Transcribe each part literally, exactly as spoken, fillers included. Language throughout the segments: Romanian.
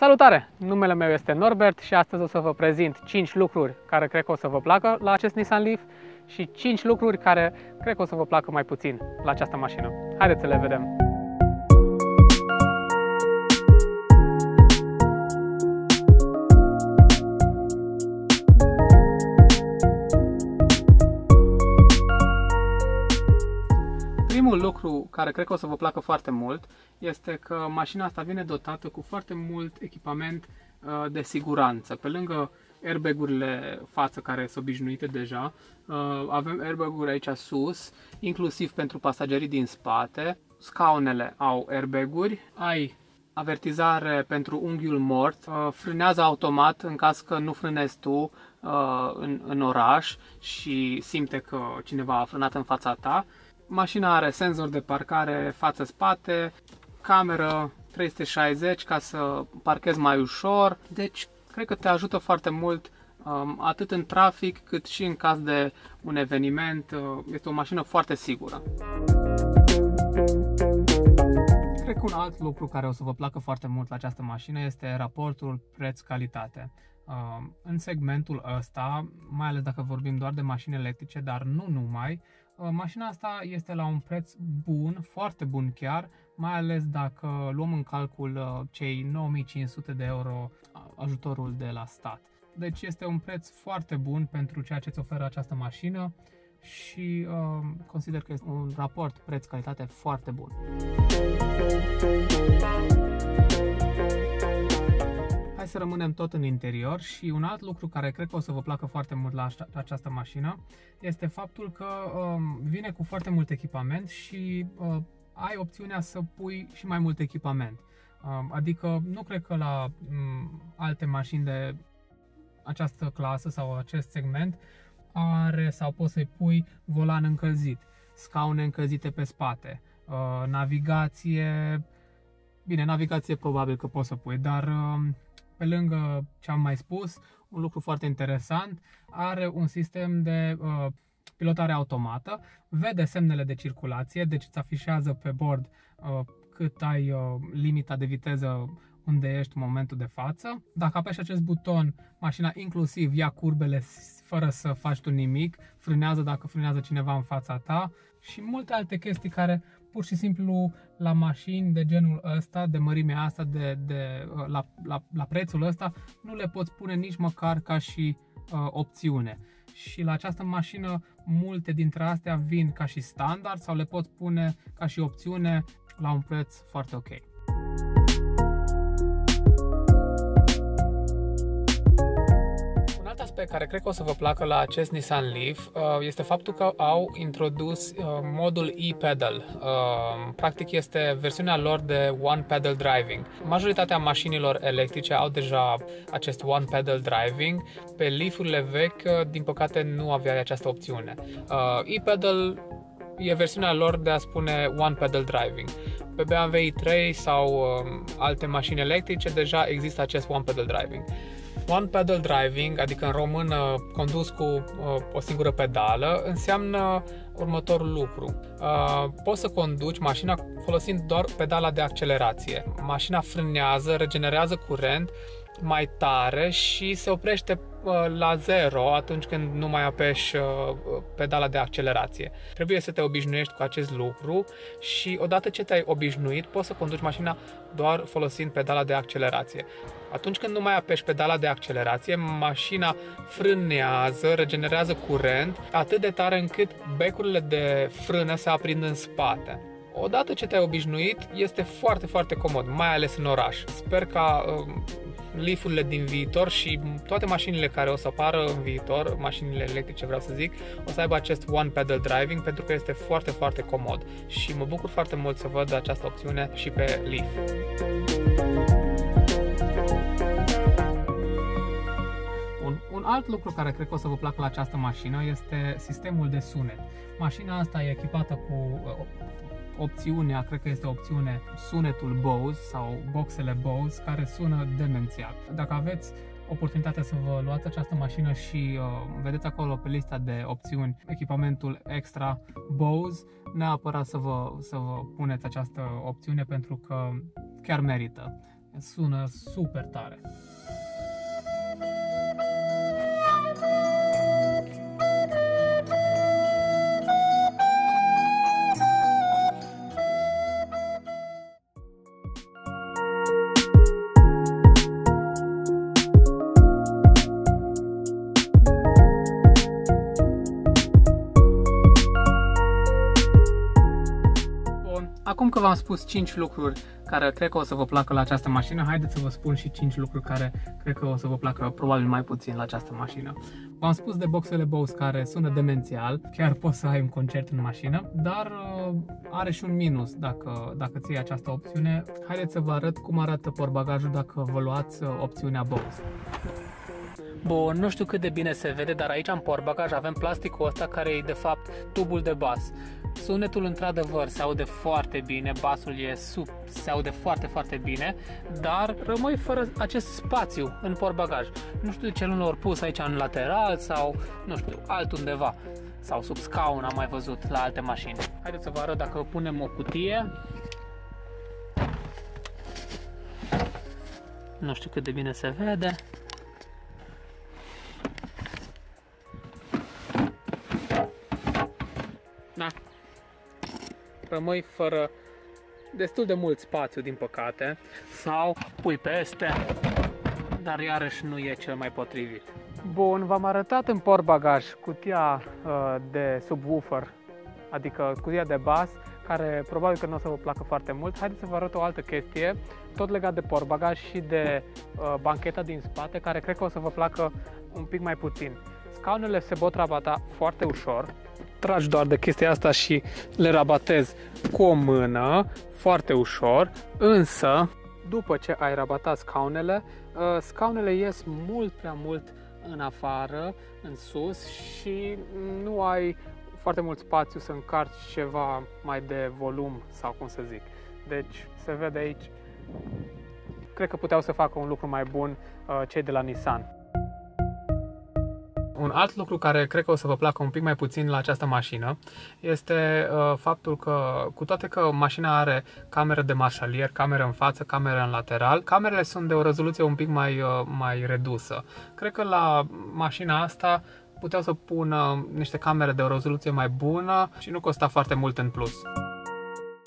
Salutare! Numele meu este Norbert și astăzi o să vă prezint cinci lucruri care cred că o să vă placă la acest Nissan Leaf și cinci lucruri care cred că o să vă placă mai puțin la această mașină. Haideți să le vedem! Primul lucru care cred că o să vă placă foarte mult este că mașina asta vine dotată cu foarte mult echipament de siguranță. Pe lângă airbag-urile față care sunt obișnuite deja, avem airbag-uri aici sus, inclusiv pentru pasagerii din spate. Scaunele au airbag-uri, ai avertizare pentru unghiul mort, frânează automat în caz că nu frânezi tu în, în oraș și simte că cineva a frânat în fața ta. Mașina are senzor de parcare față-spate, cameră trei sute șaizeci ca să parchezi mai ușor. Deci, cred că te ajută foarte mult atât în trafic cât și în caz de un eveniment. Este o mașină foarte sigură. Cred că un alt lucru care o să vă placă foarte mult la această mașină este raportul preț-calitate. În segmentul ăsta, mai ales dacă vorbim doar de mașini electrice, dar nu numai, mașina asta este la un preț bun, foarte bun chiar, mai ales dacă luăm în calcul cei nouă mii cinci sute de euro ajutorul de la stat. Deci este un preț foarte bun pentru ceea ce îți oferă această mașină și uh, consider că este un raport preț-calitate foarte bun. Hai să rămânem tot în interior și un alt lucru care cred că o să vă placă foarte mult la această mașină este faptul că vine cu foarte mult echipament și ai opțiunea să pui și mai mult echipament. Adică nu cred că la alte mașini de această clasă sau acest segment are sau poți să-i pui volan încălzit, scaune încălzite pe spate, navigație, bine, navigație probabil că poți să pui, dar pe lângă ce am mai spus, un lucru foarte interesant, are un sistem de uh, pilotare automată, vede semnele de circulație, deci îți afișează pe bord uh, cât ai uh, limita de viteză unde ești în momentul de față. Dacă apeși acest buton, mașina inclusiv ia curbele fără să faci tu nimic, frânează dacă frânează cineva în fața ta și multe alte chestii care pur și simplu la mașini de genul ăsta, de mărimea asta, de, de, la, la, la prețul ăsta, nu le poți pune nici măcar ca și uh, opțiune. Și la această mașină multe dintre astea vin ca și standard sau le poți pune ca și opțiune la un preț foarte ok. Pe care cred că o să vă placă la acest Nissan Leaf este faptul că au introdus modul e-pedal. Practic este versiunea lor de One Pedal Driving. Majoritatea mașinilor electrice au deja acest One Pedal Driving. Pe Leaf-urile vechi, din păcate, nu aveai această opțiune. E-pedal e versiunea lor de a spune One Pedal Driving. Pe B M W i trei sau alte mașini electrice deja există acest One Pedal Driving. One pedal driving, adică în română condus cu uh, o singură pedală, înseamnă următorul lucru. Uh, poți să conduci mașina folosind doar pedala de accelerație. Mașina frânează, regenerează curent mai tare și se oprește uh, la zero atunci când nu mai apeși uh, pedala de accelerație. Trebuie să te obișnuiești cu acest lucru și odată ce te-ai obișnuit, poți să conduci mașina doar folosind pedala de accelerație. Atunci când nu mai apeși pedala de accelerație, mașina frânează, regenerează curent atât de tare încât becurile de frână se aprind în spate. Odată ce te-ai obișnuit, este foarte, foarte comod, mai ales în oraș. Sper ca uh, Leaf-urile din viitor și toate mașinile care o să apară în viitor, mașinile electrice vreau să zic, o să aibă acest One Pedal Driving pentru că este foarte, foarte comod și mă bucur foarte mult să văd această opțiune și pe Leaf. Un alt lucru care cred că o să vă placă la această mașină este sistemul de sunet. Mașina asta e echipată cu opțiunea, cred că este opțiune, sunetul Bose sau boxele Bose, care sună demențial. Dacă aveți oportunitatea să vă luați această mașină și uh, vedeți acolo pe lista de opțiuni echipamentul extra Bose, neapărat să vă, să vă puneți această opțiune pentru că chiar merită. Sună super tare! Acum că v-am spus cinci lucruri care cred că o să vă placă la această mașină, haideți să vă spun și cinci lucruri care cred că o să vă placă probabil mai puțin la această mașină. V-am spus de boxele Bose, care sună demențial, chiar poți să ai un concert în mașină, dar are și un minus dacă, dacă ții această opțiune. Haideți să vă arăt cum arată portbagajul dacă vă luați opțiunea Bose. Bun, nu știu cât de bine se vede, dar aici în portbagaj avem plasticul ăsta care e de fapt tubul de bas. Sunetul într-adevăr se aude foarte bine, basul e sub, se aude foarte, foarte bine, dar rămâi fără acest spațiu în portbagaj. Nu știu de ce nu l-au pus aici în lateral sau, nu știu, altundeva, sau sub scaun, am mai văzut la alte mașini. Haideți să vă arăt dacă punem o cutie. Nu știu cât de bine se vede. Da. Rămâi fără destul de mult spațiu, din păcate, sau pui peste, dar iarăși nu e cel mai potrivit. Bun, v-am arătat în portbagaj cutia uh, de subwoofer, adică cutia de bas, care probabil că nu o să vă placă foarte mult. Haideți să vă arăt o altă chestie, tot legat de portbagaj și de uh, bancheta din spate, care cred că o să vă placă un pic mai puțin. Scaunele se pot rabata foarte ușor. Tragi doar de chestia asta și le rabatezi cu o mână, foarte ușor, însă după ce ai rabatat scaunele, scaunele ies mult prea mult în afară, în sus, și nu ai foarte mult spațiu să încarci ceva mai de volum sau cum să zic. Deci se vede aici, cred că puteau să facă un lucru mai bun cei de la Nissan. Un alt lucru care cred că o să vă placă un pic mai puțin la această mașină este uh, faptul că, cu toate că mașina are cameră de marșalier, cameră în față, cameră în lateral, camerele sunt de o rezoluție un pic mai, uh, mai redusă. Cred că la mașina asta puteau să pună niște camere de o rezoluție mai bună și nu costa foarte mult în plus.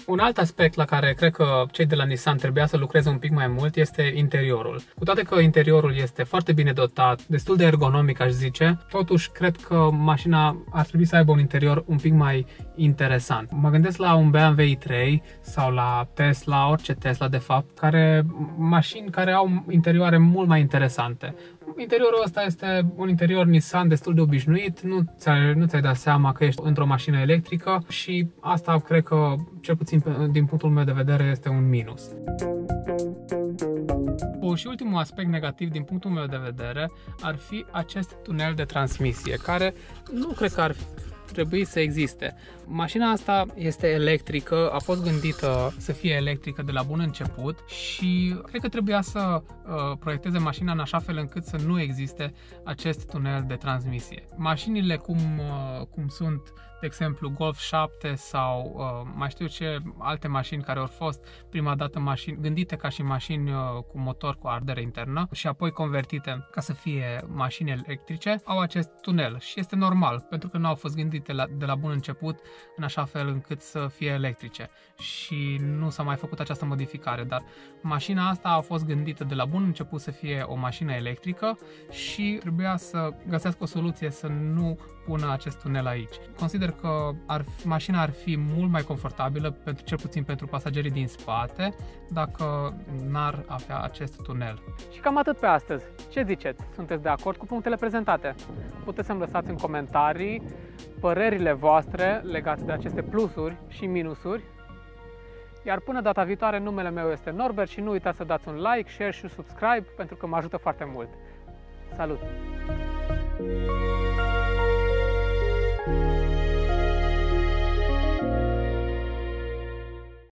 Un alt aspect la care cred că cei de la Nissan trebuia să lucreze un pic mai mult este interiorul. Cu toate că interiorul este foarte bine dotat, destul de ergonomic aș zice, totuși cred că mașina ar trebui să aibă un interior un pic mai interesant. Mă gândesc la un B M W i trei sau la Tesla, orice Tesla de fapt, care mașini care au interioare mult mai interesante. Interiorul ăsta este un interior Nissan destul de obișnuit, nu ți-ai, nu ți-ai dat seama că ești într-o mașină electrică și asta cred că, cel puțin din punctul meu de vedere, este un minus. Și ultimul aspect negativ din punctul meu de vedere ar fi acest tunel de transmisie, care nu cred că ar trebui să existe. Mașina asta este electrică, a fost gândită să fie electrică de la bun început și cred că trebuia să proiecteze mașina în așa fel încât să nu existe acest tunel de transmisie. Mașinile cum, cum sunt, de exemplu, Golf șapte sau mai știu ce alte mașini care au fost prima dată mașini, gândite ca și mașini cu motor cu ardere internă și apoi convertite ca să fie mașini electrice, au acest tunel și este normal, pentru că nu au fost gândite de la, de la bun început în așa fel încât să fie electrice și nu s-a mai făcut această modificare, dar mașina asta a fost gândită de la bun început să fie o mașină electrică și trebuia să găsească o soluție să nu pună acest tunel aici. Consider că ar, mașina ar fi mult mai confortabilă, pentru, cel puțin pentru pasagerii din spate, dacă n-ar avea acest tunel. Și cam atât pe astăzi. Ce ziceți? Sunteți de acord cu punctele prezentate? Puteți să-mi lăsați în comentarii părerile voastre legate de aceste plusuri și minusuri. Iar până data viitoare, numele meu este Norbert și nu uitați să dați un like, share și subscribe, pentru că mă ajută foarte mult. Salut!